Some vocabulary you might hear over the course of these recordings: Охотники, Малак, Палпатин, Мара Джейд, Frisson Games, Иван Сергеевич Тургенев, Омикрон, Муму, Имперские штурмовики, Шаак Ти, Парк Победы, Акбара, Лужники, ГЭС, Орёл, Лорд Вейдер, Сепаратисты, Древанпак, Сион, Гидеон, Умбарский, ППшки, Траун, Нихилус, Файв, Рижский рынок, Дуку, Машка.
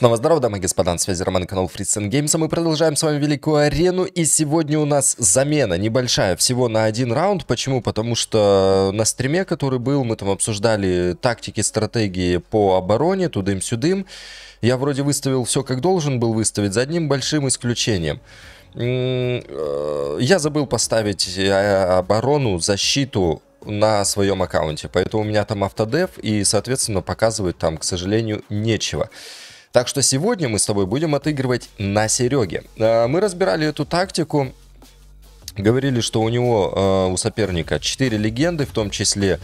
Снова здорово, дамы и господа, на связи Роман, канал Frisson Games, и мы продолжаем с вами Великую Арену, и сегодня у нас замена небольшая, всего на один раунд. Почему? Потому что на стриме, который был, мы там обсуждали тактики, стратегии по обороне, тудым-сюдым. Я вроде выставил все, как должен был выставить, за одним большим исключением. Я забыл поставить оборону, защиту на своем аккаунте, поэтому у меня там автодев, и, соответственно, показывать там, к сожалению, нечего. Так что сегодня мы с тобой будем отыгрывать на Сереге. Мы разбирали эту тактику. Говорили, что у него, у соперника 4 легенды, в том числе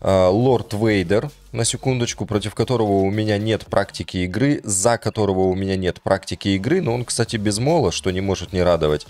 Лорд Вейдер, на секундочку, против которого у меня нет практики игры, за которого у меня нет практики игры. Но он, кстати, без Мола, что не может не радовать.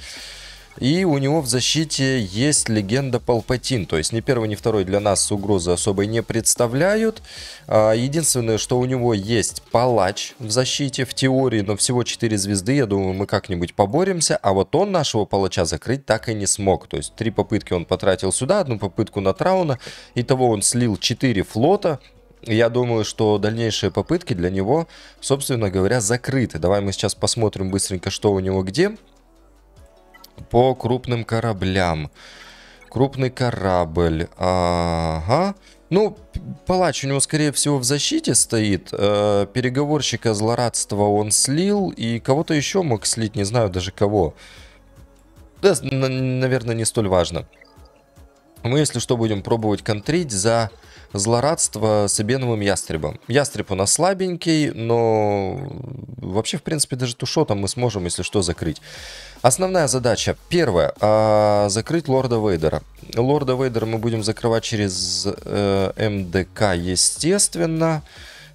И у него в защите есть легенда Палпатин. То есть ни первый, ни второй для нас угрозы особой не представляют. Единственное, что у него есть Палач в защите в теории, но всего 4 звезды. Я думаю, мы как-нибудь поборемся. А вот он нашего Палача закрыть так и не смог. То есть 3 попытки он потратил сюда, 1 попытку на Трауна. Итого он слил 4 флота. Я думаю, что дальнейшие попытки для него, собственно говоря, закрыты. Давай мы сейчас посмотрим быстренько, что у него где. По крупным кораблям. Крупный корабль. Ага. Ну, Палач у него, скорее всего, в защите стоит. Переговорщика Злорадства он слил. И кого-то еще мог слить, не знаю даже кого. Да, наверное, не столь важно. Мы, если что, будем пробовать контрить за Злорадство с Эбеновым Ястребом. Ястреб у нас слабенький, но вообще, в принципе, даже тушотом мы сможем, если что, закрыть. Основная задача. Первая. Закрыть Лорда Вейдера. Лорда Вейдера мы будем закрывать через МДК, естественно.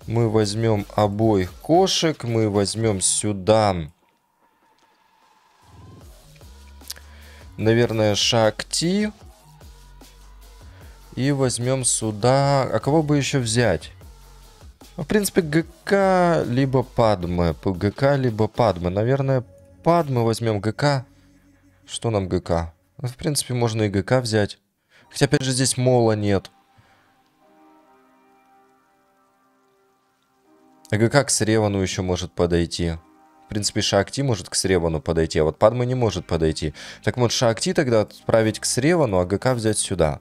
Мы возьмем обоих кошек. Мы возьмем сюда... наверное, Шаак Ти. И возьмем сюда... а кого бы еще взять? В принципе, ГК либо Падме. ГК либо Падме. Наверное, Падме возьмем. ГК. Что нам ГК? В принципе, можно и ГК взять. Хотя, опять же, здесь Мола нет. А ГК к Сревану еще может подойти. В принципе, Шаак Ти может к Сревану подойти, а вот Падме не может подойти. Так вот, Шаак Ти тогда отправить к Сревану, а ГК взять сюда.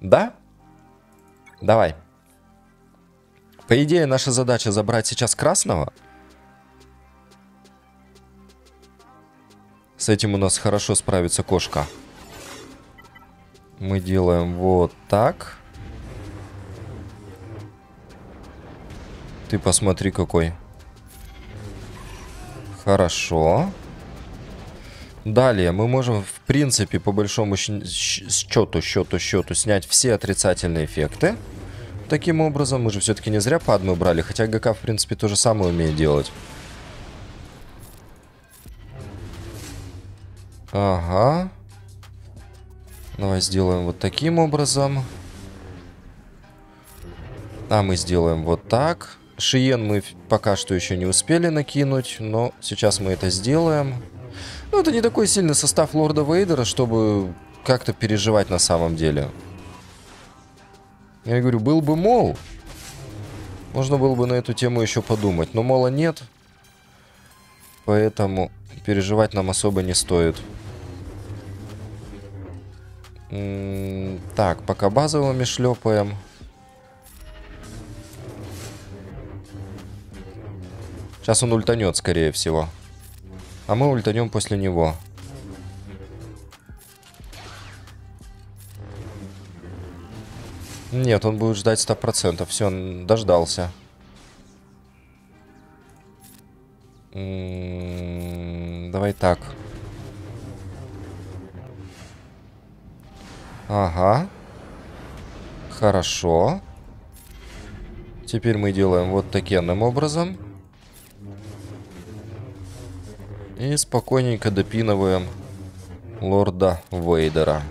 Да? Давай. По идее, наша задача забрать сейчас красного. С этим у нас хорошо справится кошка. Мы делаем вот так. Ты посмотри, какой. Хорошо. Далее мы можем, в принципе, по большому счету снять все отрицательные эффекты. Таким образом, мы же все-таки не зря Падму брали, хотя ГК, в принципе, то же самое умеет делать. Ага. Давай сделаем вот таким образом. А мы сделаем вот так. Шиен мы пока что еще не успели накинуть, но сейчас мы это сделаем. Ну, это не такой сильный состав Лорда Вейдера, чтобы как-то переживать на самом деле. Я говорю, был бы Мол, можно было бы на эту тему еще подумать. Но Мола нет, поэтому переживать нам особо не стоит. Так, пока базовыми шлепаем. Сейчас он ультанет, скорее всего. А мы ультанем после него. Нет, он будет ждать 100%. Все, он дождался. Давай так. Ага. Хорошо. Теперь мы делаем вот таким образом. И спокойненько допинываем Лорда Вейдера.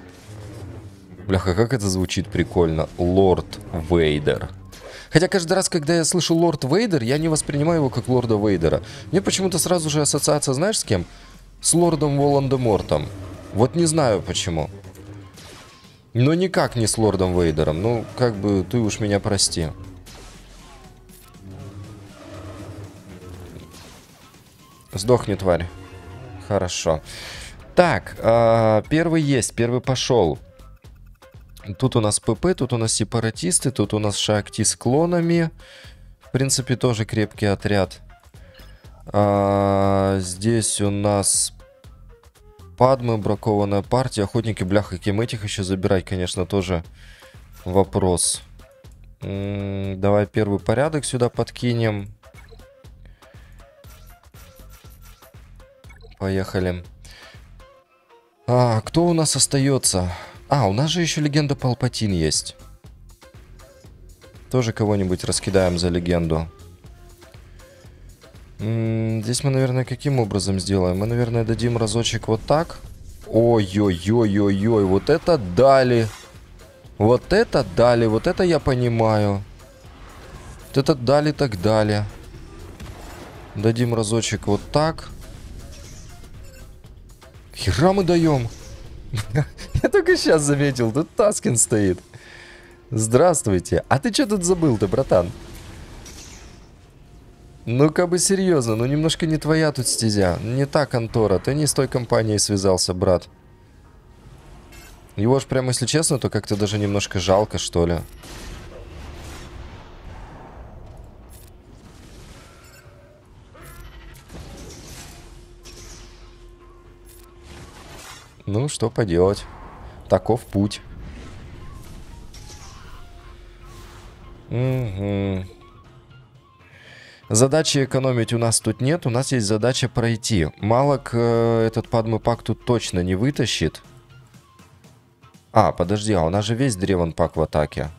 Бляха, как это звучит прикольно. Лорд Вейдер. Хотя каждый раз, когда я слышу Лорд Вейдер, я не воспринимаю его как Лорда Вейдера. Мне почему-то сразу же ассоциация, знаешь, с кем? С Лордом Волан-де-Мортом. Вот не знаю почему. Но никак не с Лордом Вейдером. Ну, как бы, ты уж меня прости. Сдохни, тварь. Хорошо. Так, первый есть, первый пошел. Тут у нас ПП, тут у нас сепаратисты, тут у нас Шаак Ти с клонами. В принципе, тоже крепкий отряд. Здесь у нас Падме, бракованная партия, охотники, бляха, кем этих еще забирать, конечно, тоже вопрос. Давай первый порядок сюда подкинем. Поехали. Кто у нас остается? У нас же еще легенда Палпатин есть. Тоже кого-нибудь раскидаем за легенду. Здесь мы, наверное, каким образом сделаем? Мы, наверное, дадим разочек вот так. Ой-ой-ой-ой-ой, вот это дали. Вот это дали, вот это я понимаю. Вот это дали, так дали. Дадим разочек вот так. Хера мы даем. Я только сейчас заметил, тут Таскин стоит. Здравствуйте. А ты что тут забыл-то, братан? Ну, как бы серьезно, ну немножко не твоя тут стезя. Не та контора, ты не с той компанией связался, брат. Его ж прямо, если честно, то как-то даже немножко жалко, что ли. Ну, что поделать. Таков путь. Угу. Задачи экономить у нас тут нет. У нас есть задача пройти. Малак этот Падме-пак тут точно не вытащит. Подожди, у нас же весь Древанпак в атаке.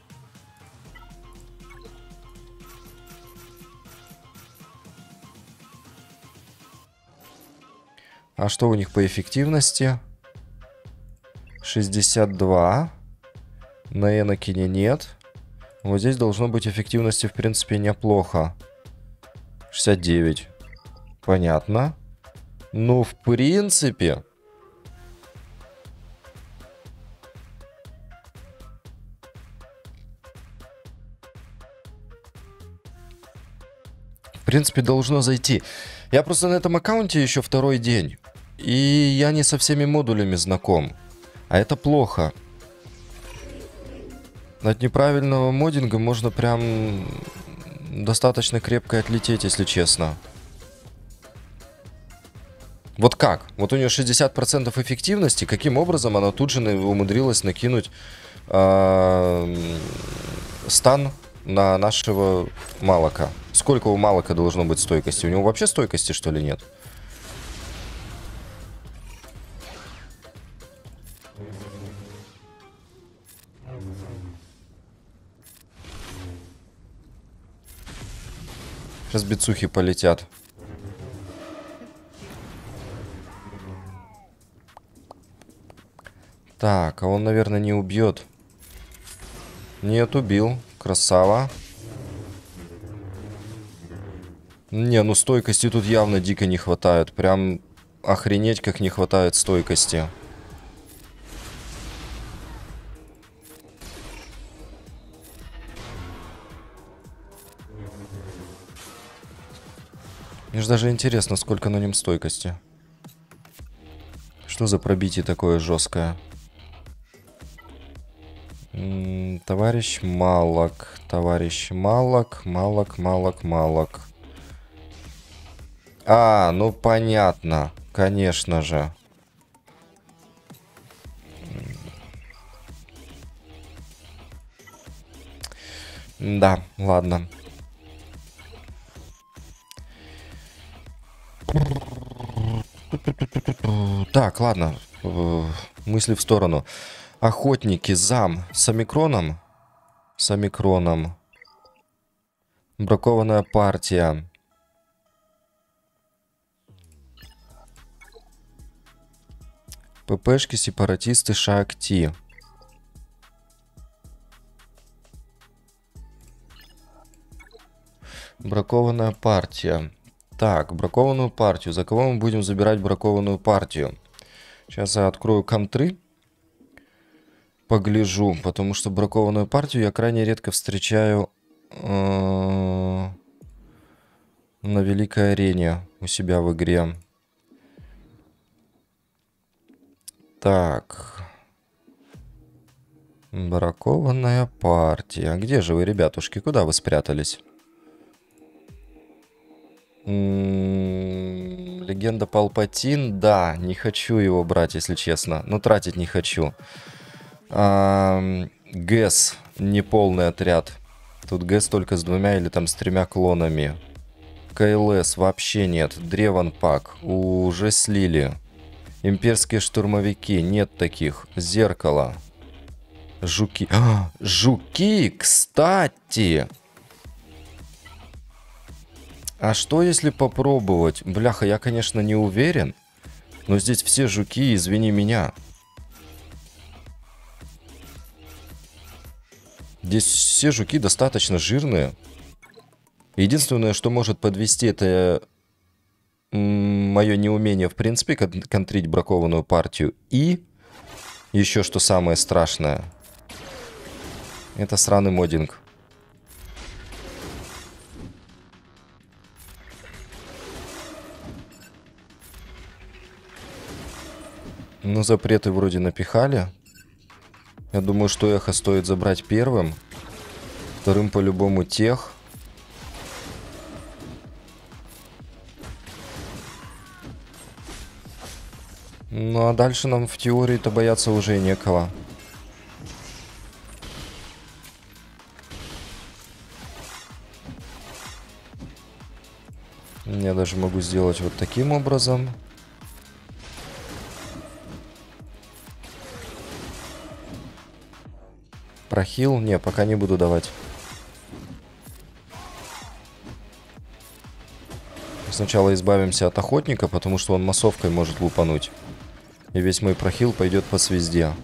А что у них по эффективности? 62. На Энакине нет. Вот здесь должно быть эффективности, в принципе, неплохо. 69. Понятно. Ну, в принципе... должно зайти. Я просто на этом аккаунте еще второй день. И я не со всеми модулями знаком. А это плохо. От неправильного моддинга можно прям достаточно крепко отлететь, если честно. Вот как? Вот у нее 60% эффективности. Каким образом она тут же умудрилась накинуть стан на нашего Малака? Сколько у Малака должно быть стойкости? У него вообще стойкости, что ли, нет? Сейчас бицухи полетят. Так, а он, наверное, не убьет. Нет, убил. Красава. Не, ну стойкости тут явно дико не хватает. Прям охренеть, как не хватает стойкости. Мне же даже интересно, сколько на нем стойкости. Что за пробитие такое жесткое? Товарищ Малак. Товарищ Малак. Малак, Малак, Малак. Ну понятно. Конечно же. Да, ладно. Так, ладно. Мысли в сторону. Охотники, зам с Омикроном. С Омикроном. Бракованная партия. ППшки, сепаратисты, Шаак Ти. Бракованная партия. Так, бракованную партию. За кого мы будем забирать бракованную партию? Сейчас я открою контры. Погляжу, потому что бракованную партию я крайне редко встречаю на Великой Арене. у себя в игре. Так. Бракованная партия. Где же вы, ребятушки? Куда вы спрятались? Легенда Палпатин. Да, не хочу его брать, если честно. Но тратить не хочу. ГЭС. Неполный отряд. Тут ГЭС только с двумя или там с тремя клонами. КЛС вообще нет. Древанпак. Уже слили. Имперские штурмовики. Нет таких. Зеркало. Жуки. А, жуки, кстати. А что если попробовать? Бляха, я, конечно, не уверен. Но здесь все жуки, извини меня. Здесь все жуки достаточно жирные. Единственное, что может подвести, это мое неумение, в принципе, контрить бракованную партию. И еще что самое страшное. Это сраный моддинг. Ну, запреты вроде напихали. Я думаю, что эхо стоит забрать первым. Вторым по-любому тех. Ну, а дальше нам в теории-то бояться уже и некого. Я даже могу сделать вот таким образом. Прохил? Не, пока не буду давать. Сначала избавимся от охотника, потому что он массовкой может лупануть. И весь мой прохил пойдет по звезде.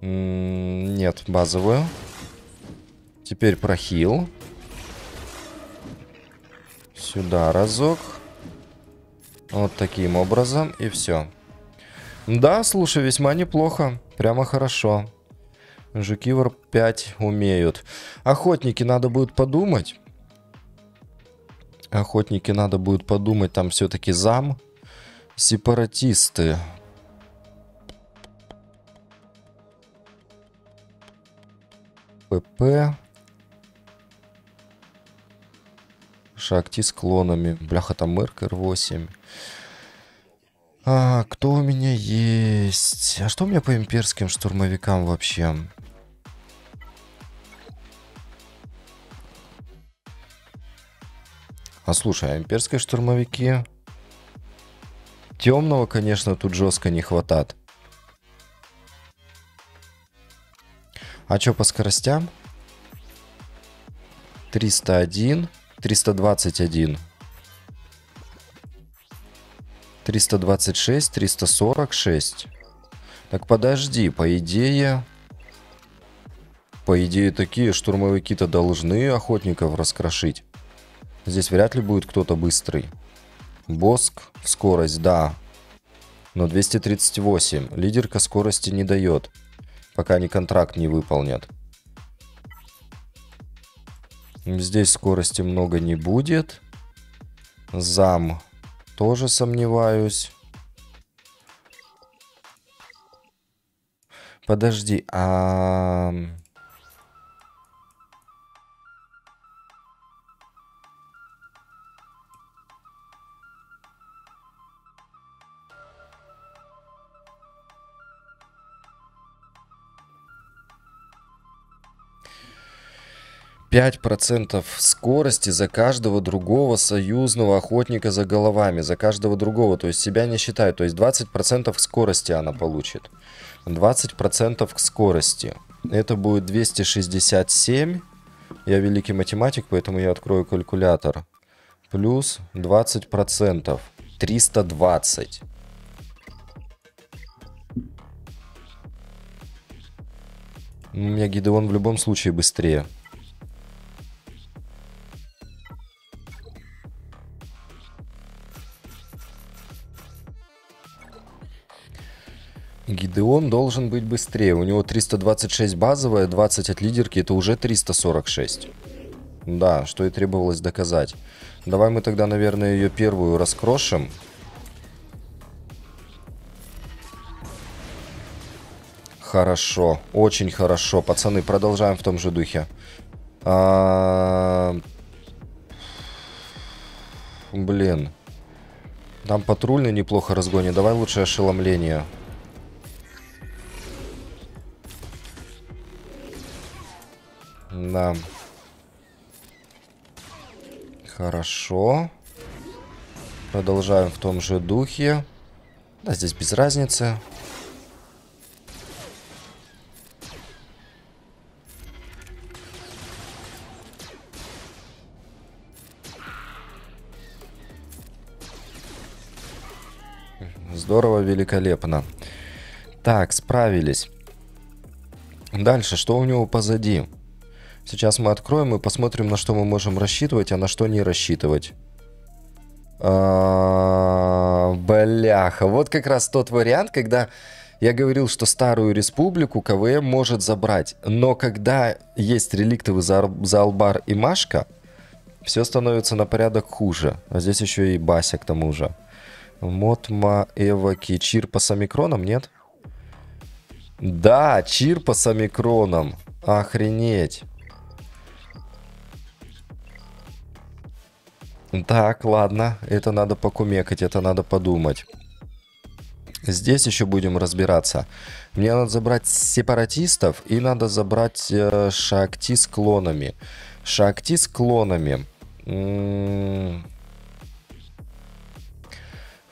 Нет, базовую. Теперь прохил. Сюда разок. Вот таким образом, и все. Да, слушай, весьма неплохо. Прямо хорошо. Жуки варп 5 умеют. Охотники надо будет подумать. Охотники надо будет подумать. Там все-таки зам. Сепаратисты. ПП. Шаак Ти с клонами. Бляха, там МРК-8. А, кто у меня есть? А что у меня по имперским штурмовикам вообще? А слушай, а имперские штурмовики... Темного, конечно, тут жестко не хватает. А что по скоростям? 301... 321, 326, 346. Так подожди, по идее такие штурмовики-то должны охотников раскрошить. Здесь вряд ли будет кто-то быстрый. Боск, скорость, да, но 238. Лидерка скорости не дает, пока они контракт не выполнят. Здесь скорости много не будет. Зам тоже сомневаюсь. Подожди, а... %, скорости за каждого другого союзного охотника за головами. За каждого другого. То есть себя не считаю. То есть 20% скорости она получит. 20% к скорости. Это будет 267. Я великий математик, поэтому я открою калькулятор. Плюс 20%. 320. У меня Гидеон в любом случае быстрее. Гидеон должен быть быстрее. У него 326 базовая, 20 от лидерки, это уже 346. Да, что и требовалось доказать. Давай мы тогда, наверное, ее первую раскрошим. Хорошо, очень хорошо. Пацаны, продолжаем в том же духе. Блин. Там патрульный неплохо разгонит. Давай лучше ошеломление. Да. Хорошо. Продолжаем в том же духе. Да, здесь без разницы. Здорово, великолепно. Так, справились. Дальше, что у него позади? Сейчас мы откроем и посмотрим, на что мы можем рассчитывать, а на что не рассчитывать. Бляха, вот как раз тот вариант, когда я говорил, что Старую Республику КВМ может забрать. Но когда есть реликтовый Заалбар и Машка, все становится на порядок хуже. А здесь еще и Бася к тому же. Мотма, Эваки, Чирпа с Омикроном, нет? Да, Чирпа с Омикроном. Охренеть. Так, ладно. Это надо покумекать, это надо подумать. Здесь еще будем разбираться. Мне надо забрать сепаратистов и надо забрать Шаак Ти с клонами. Шаак Ти с клонами.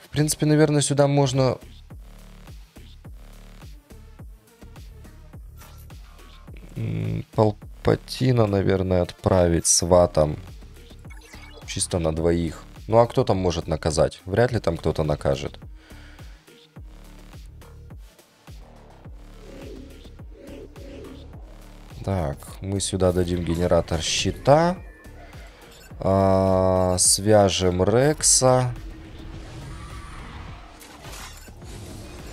В принципе, наверное, сюда можно... Палпатина, наверное, отправить с ватом. Чисто на двоих. Ну, а кто там может наказать? Вряд ли там кто-то накажет. Так, мы сюда дадим генератор щита. Свяжем Рекса.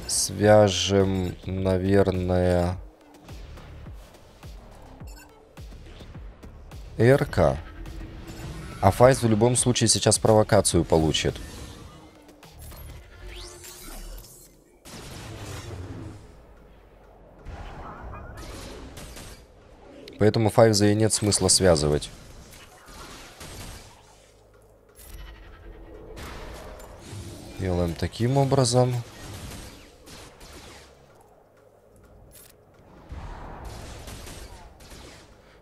Свяжем, наверное, Эрка. А Файз в любом случае сейчас провокацию получит. Поэтому Файза и нет смысла связывать. Делаем таким образом.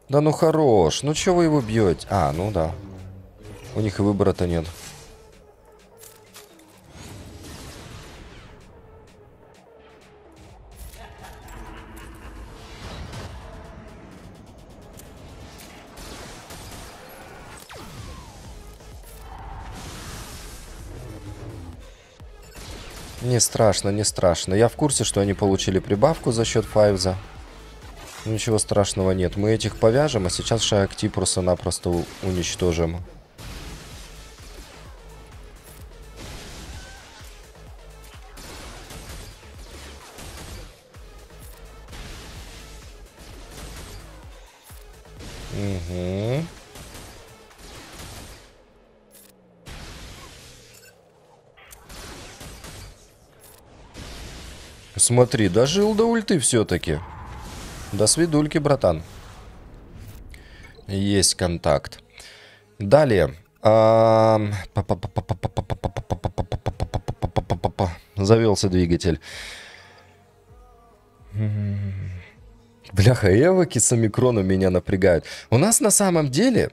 Да ну хорош, ну чё вы его бьете? А, ну да. У них и выбора-то нет. Не страшно, не страшно. Я в курсе, что они получили прибавку за счет Файвза. Ничего страшного нет. Мы этих повяжем, а сейчас Шаак Ти просто-напросто уничтожим. Угу. Смотри, дожил до ульты все-таки. До свидульки, братан. Есть контакт. Далее. Завелся двигатель. Бляха, эвоки с омикроном меня напрягают. У нас на самом деле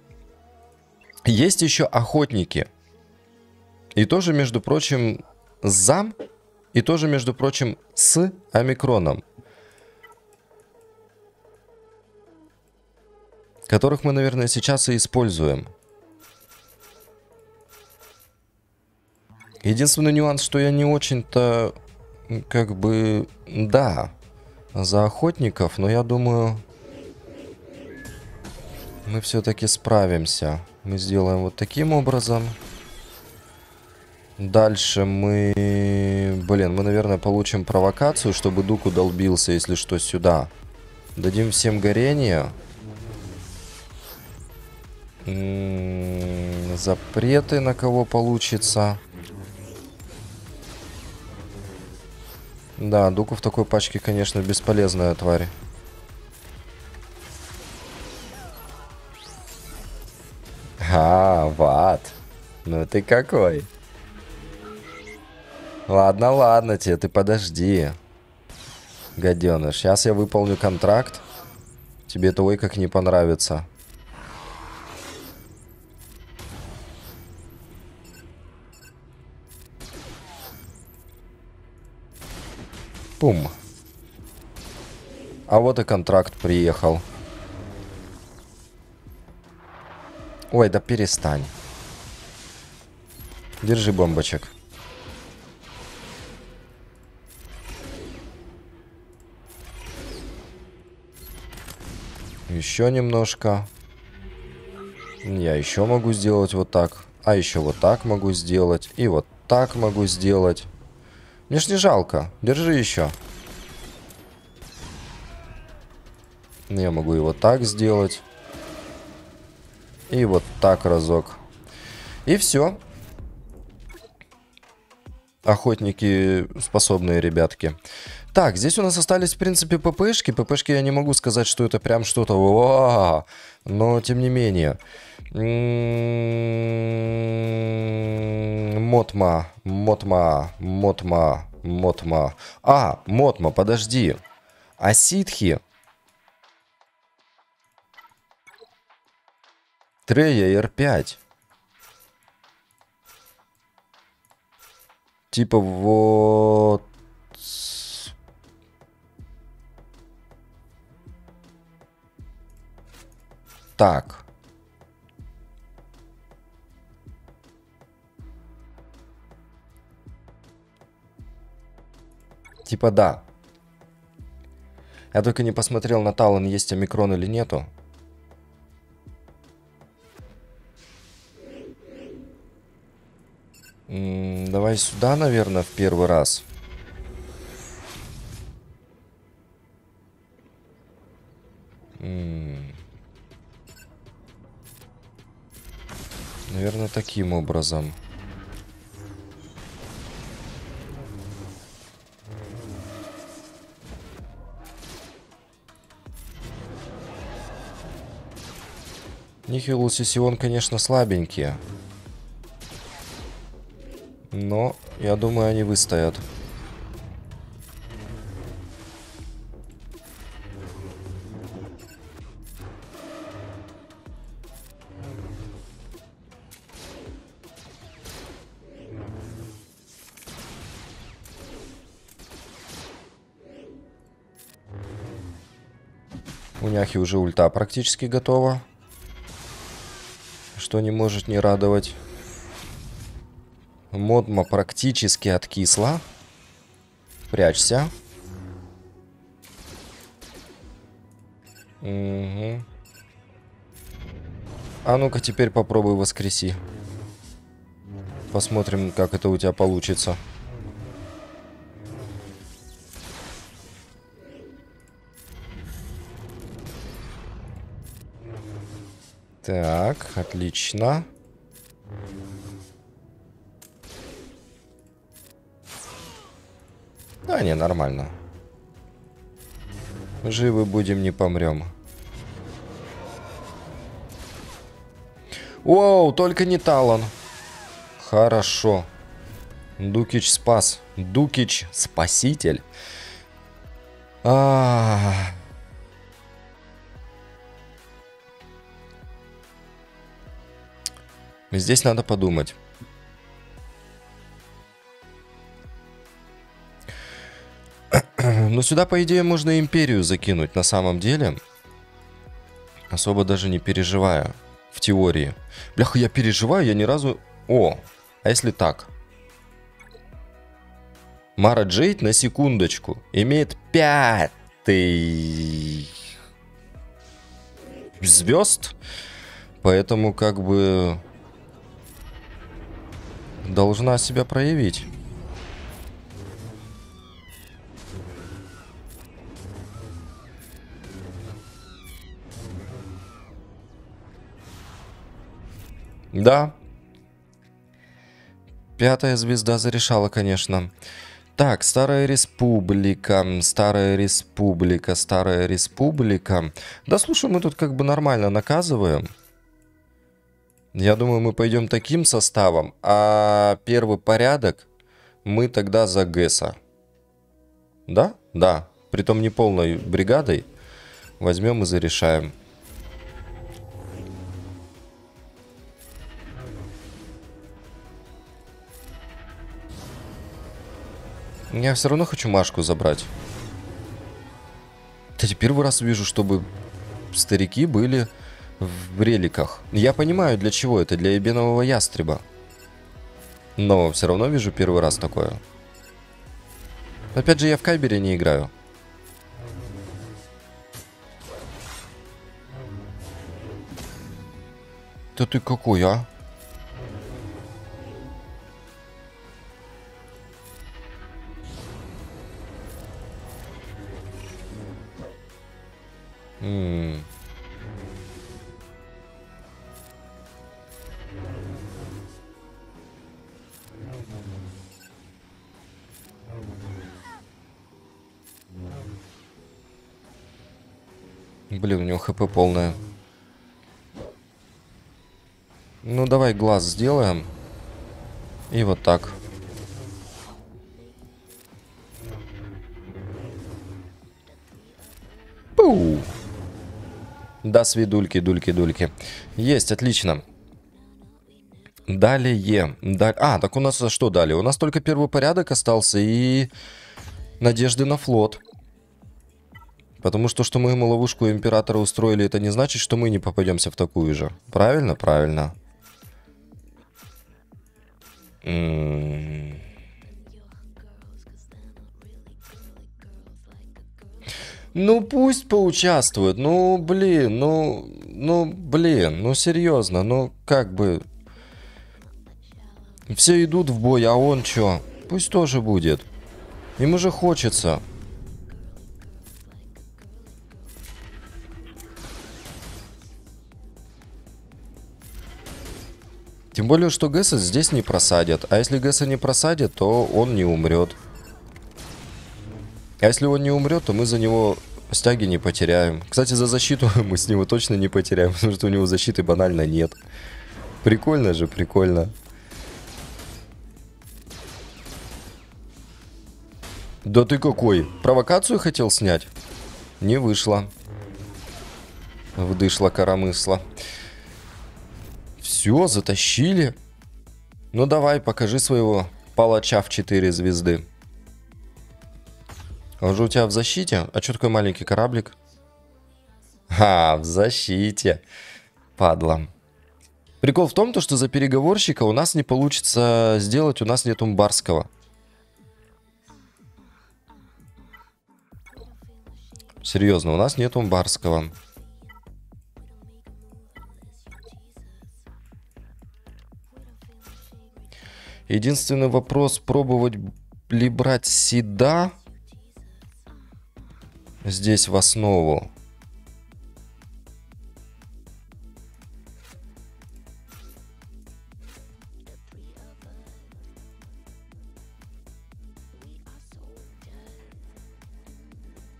есть еще охотники. И тоже, между прочим, с зам. И тоже, между прочим, с омикроном. Которых мы, наверное, сейчас и используем. Единственный нюанс, что я не очень-то, как бы, да, за охотников, но я думаю, мы все-таки справимся. Мы сделаем вот таким образом. Дальше мы... Блин. Блин, мы, наверное, получим провокацию, чтобы Дуку долбился, если что, сюда. Дадим всем горение. Запреты на кого получится. Да, Дуку в такой пачке, конечно, бесполезная тварь. А, Ват. Ну ты какой. Ладно, ладно тебе, ты подожди. Гаденыш, сейчас я выполню контракт. Тебе это ой как не понравится. Пум. А вот и контракт приехал. Ой, да перестань. Держи бомбочек. Еще немножко. Я еще могу сделать вот так. А еще вот так могу сделать. И вот так могу сделать. Мне ж не жалко. Держи еще. Я могу его так сделать. И вот так разок. И все. Охотники способные ребятки. Так, здесь у нас остались, в принципе, ППшки. ППшки я не могу сказать, что это прям что-то... Но, тем не менее. Мотма. А, Мотма, подожди. А ситхи? Трея Р5. Типа вот... Так. Типа да. Я только не посмотрел на Талан, есть омикрон или нету. Давай сюда, наверное, в первый раз. Наверное, таким образом. Нихилус и Сион, конечно, слабенькие. Но, я думаю, они выстоят. У Няхи уже ульта практически готова. Что не может не радовать. Модма практически откисла. Прячься. Угу. А ну-ка теперь попробуй воскреси. Посмотрим, как это у тебя получится. Так, отлично. Да не, нормально. Живы будем, не помрем. Оу, только не Талон. Хорошо. Дукич спас. Дукич спаситель. Здесь надо подумать. Но сюда, по идее, можно империю закинуть на самом деле. Особо даже не переживая. В теории. Бляха, я переживаю, я ни разу... О, а если так? Мара Джейд, на секундочку, имеет 5 звезд. Поэтому как бы... должна себя проявить. Да. Пятая звезда зарешала, конечно. Так, Старая Республика, Старая Республика, Старая Республика. Да слушай, мы тут как бы нормально наказываем. Я думаю, мы пойдем таким составом. А первый порядок мы тогда за ГЭСа. Да? Да. Притом не полной бригадой. Возьмем и зарешаем. Я все равно хочу Машку забрать. Кстати, первый раз вижу, чтобы старики были в реликах. Я понимаю, для чего это. Для Эбенового Ястреба. Но все равно вижу первый раз такое. Опять же, я в Кайбере не играю. Да ты какой, а? Блин, у него ХП полное. Ну, давай глаз сделаем. И вот так. Пу! Да, свидульки, дульки, дульки. Есть, отлично. Далее. А, так у нас что далее? У нас только первый порядок остался и надежды на флот. Потому что мы ему ловушку императора устроили, это не значит, что мы не попадемся в такую же. Правильно? Правильно. Ну пусть поучаствуют. Ну блин, ну серьезно, ну как бы. Все идут в бой, а он чё? Пусть тоже будет. Им уже хочется. Тем более, что ГЭСа здесь не просадят. А если ГЭСа не просадят, то он не умрет. А если он не умрет, то мы за него стяги не потеряем. Кстати, за защиту мы с него точно не потеряем, потому что у него защиты банально нет. Прикольно же, прикольно. Да ты какой! Провокацию хотел снять? Не вышло. Вдышла коромысла. Все, затащили. Ну давай, покажи своего палача в 4 звезды. Он же у тебя в защите? А что такой маленький кораблик? А, в защите. Падла. Прикол в том, что за переговорщика у нас не получится сделать, у нас нет Умбарского. Серьезно, у нас нет Умбарского. Единственный вопрос, пробовать ли брать Сида здесь в основу.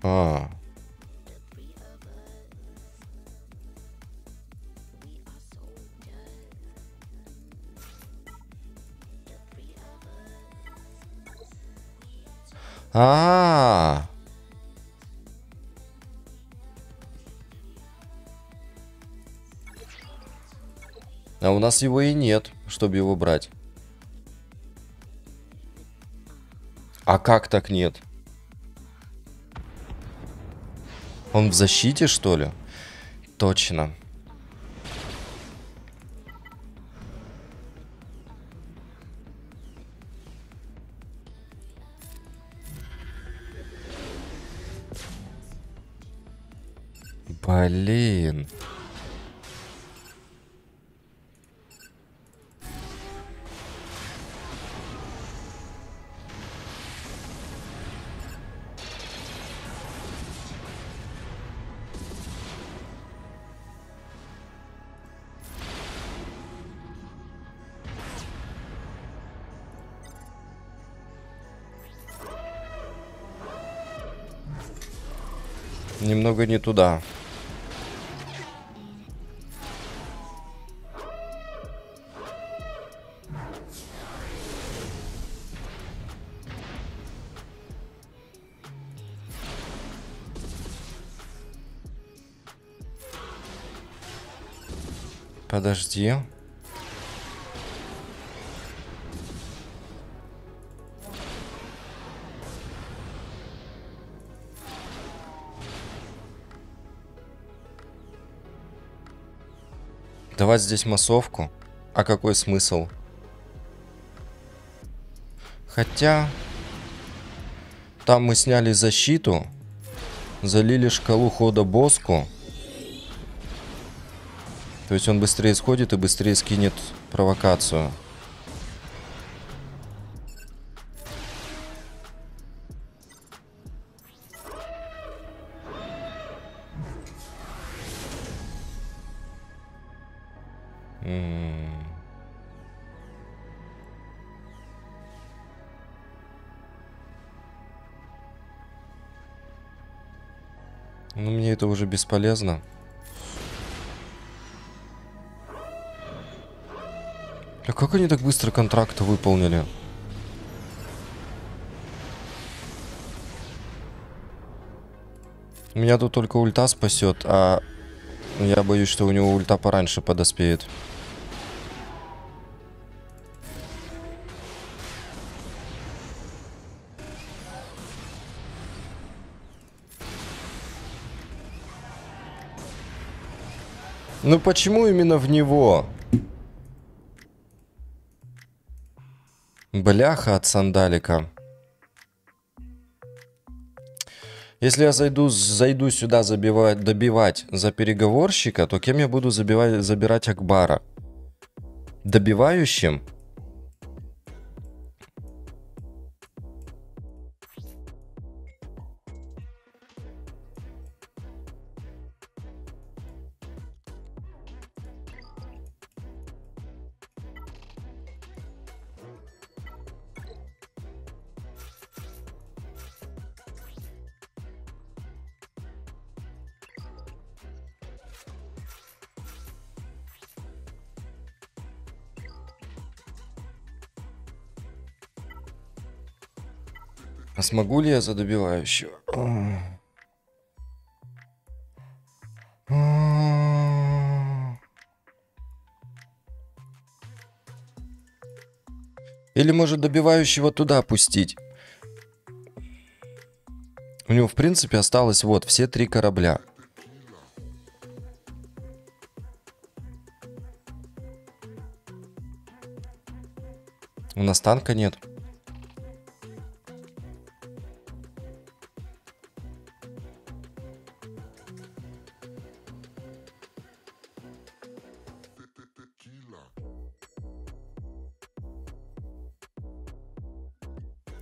А. А-а-а. А у нас его и нет, чтобы его брать. А как так нет? Он в защите, что ли? Точно. Блин. немного не туда. Подожди. Давать здесь массовку? А какой смысл? Хотя... Там мы сняли защиту. Залили шкалу хода боску. То есть он быстрее сходит и быстрее скинет провокацию. Ну, мне это уже бесполезно. А как они так быстро контракты выполнили? Меня тут только ульта спасет, а я боюсь, что у него ульта пораньше подоспеет. Ну почему именно в него? Бляха от сандалика. Если я зайду сюда добивать за переговорщика, то кем я буду забирать Акбара? Добивающим? А смогу ли я за добивающего? Или может добивающего туда пустить? У него в принципе осталось вот все 3 корабля. У нас танка нет.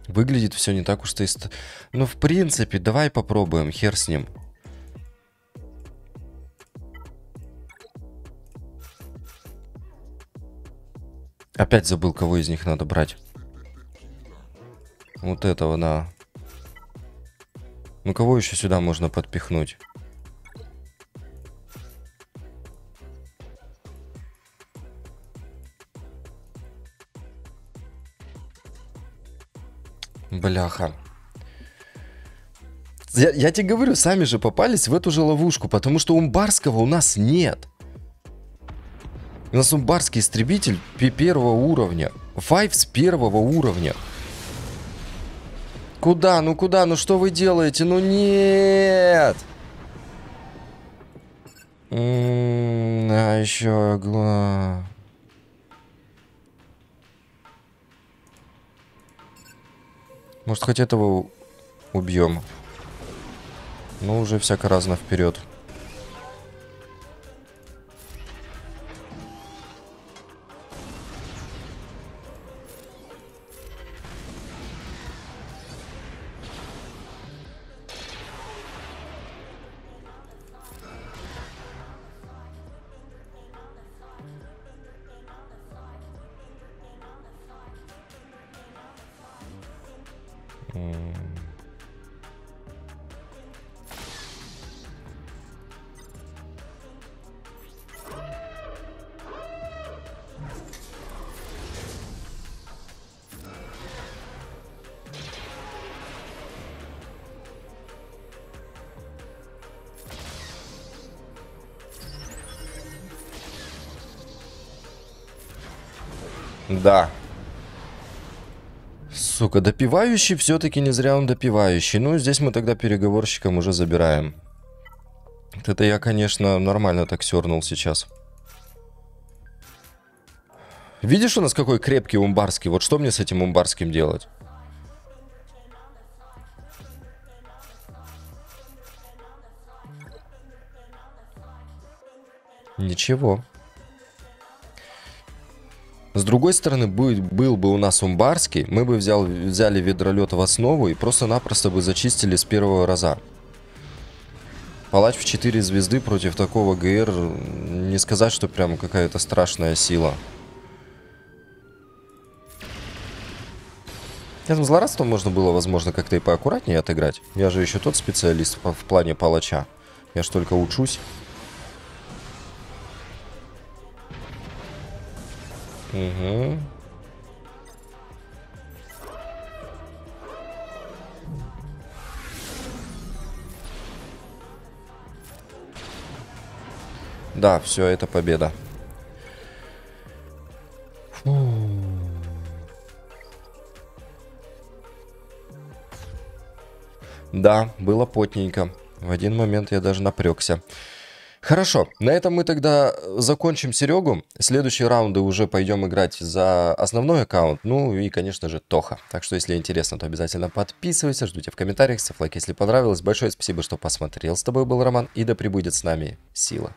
Выглядит все не так уж и... Ну, в принципе, давай попробуем. Хер с ним. Опять забыл, кого из них надо брать. Вот этого, да. Ну, кого еще сюда можно подпихнуть? Бляха. Я тебе говорю, сами же попались в эту же ловушку, потому что Умбарского у нас нет. У нас Умбарский истребитель 1-го уровня. Файв с 1-го уровня. Куда? Ну куда? Ну что вы делаете? Ну нет. А еще огла... Может, хоть этого убьем. Ну, уже всяко разно вперед. Да. Сука, допивающий все-таки не зря он допивающий. Ну, здесь мы тогда переговорщикам уже забираем. Вот это я, конечно, нормально так сёрнул сейчас. Видишь, у нас какой крепкий Умбарский. Вот что мне с этим Умбарским делать? Ничего. С другой стороны, был бы у нас Умбарский, мы бы взяли ведролет в основу и просто-напросто бы зачистили с первого раза. Палач в 4 звезды против такого ГР, не сказать, что прям какая-то страшная сила. Этим злорадством можно было, возможно, как-то и поаккуратнее отыграть. Я же еще тот специалист в плане палача. Я ж только учусь. Угу. Да, все, это победа. Фу. Да, было потненько. В один момент я даже напрягся. Хорошо, на этом мы тогда закончим Серегу. Следующие раунды уже пойдем играть за основной аккаунт. Ну и, конечно же, Тоха. Так что, если интересно, то обязательно подписывайся. Жду тебя в комментариях, ставь лайк, если понравилось. Большое спасибо, что посмотрел. С тобой был Роман. И да пребудет с нами сила.